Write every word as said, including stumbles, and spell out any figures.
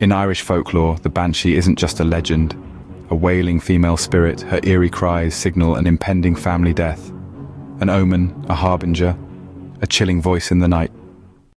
In Irish folklore, the banshee isn't just a legend. A wailing female spirit, her eerie cries signal an impending family death. An omen, a harbinger, a chilling voice in the night.